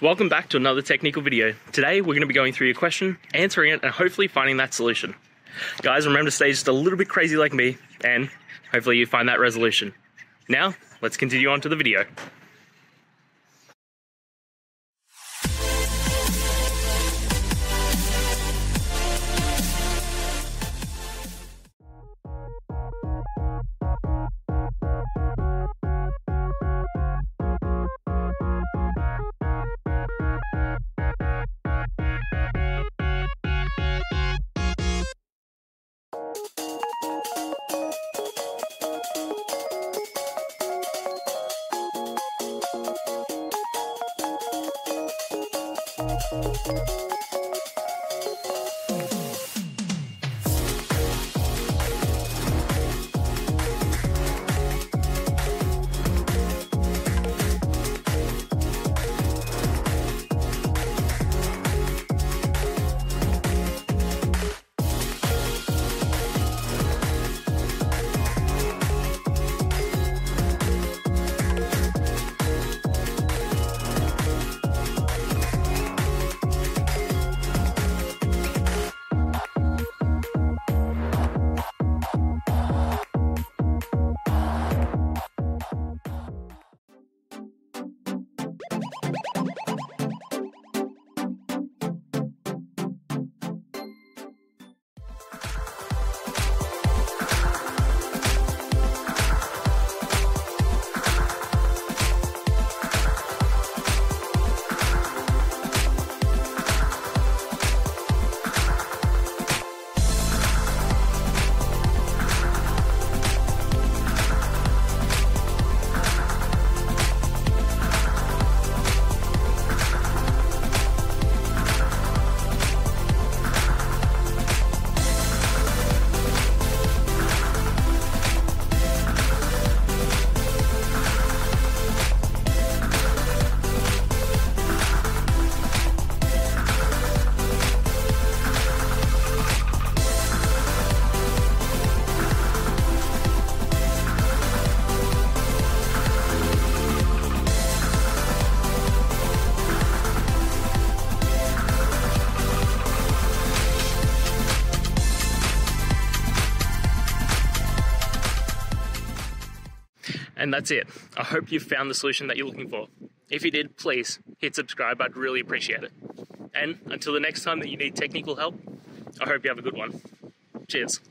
Welcome back to another technical video. Today we're going to be going through your question, answering it, and hopefully finding that solution. Guys, remember to stay just a little bit crazy like me, and hopefully you find that resolution. Now, let's continue on to the video. And that's it. I hope you found the solution that you're looking for. If you did, please hit subscribe. I'd really appreciate it. And until the next time that you need technical help, I hope you have a good one. Cheers.